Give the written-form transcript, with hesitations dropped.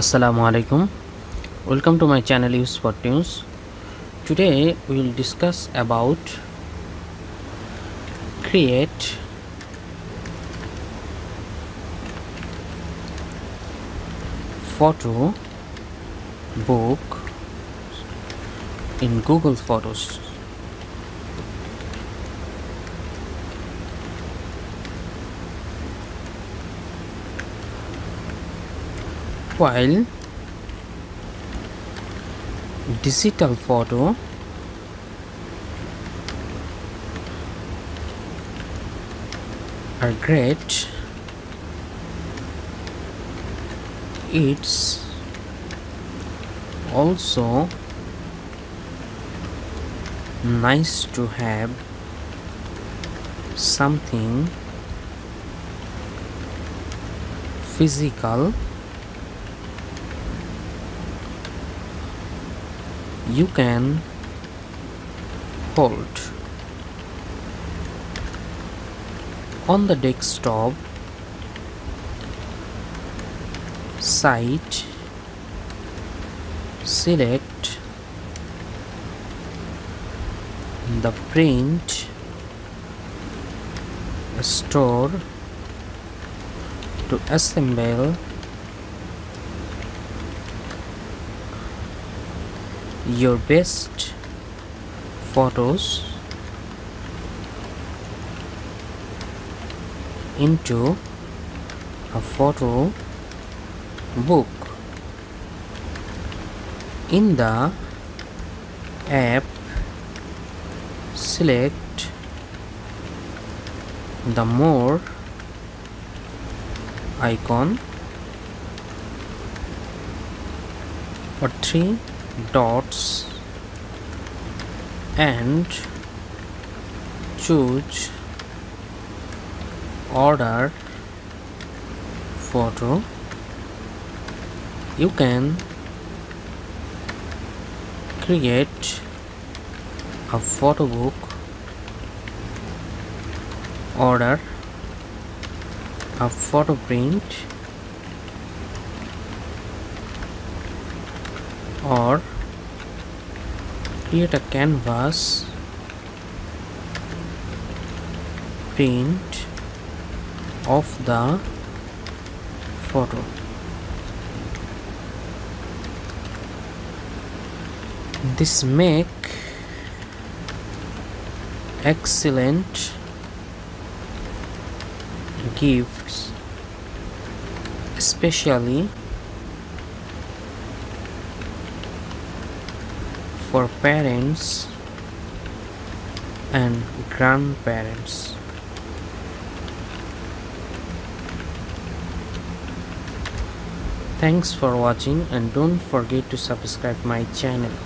Assalamualaikum. Welcome to my channel Use4Tunes. Today we will discuss about create photo book in Google Photos. While digital photo are great, it's also nice to have something physical you can hold on the desktop site. Select the print store to assemble your best photos into a photo book. In the app, select the more icon or three dots and choose order photo. You can create a photo book order a photo print or create a canvas print of the photo. This make excellent gifts, especially for parents and grandparents. Thanks for watching and don't forget to subscribe my channel.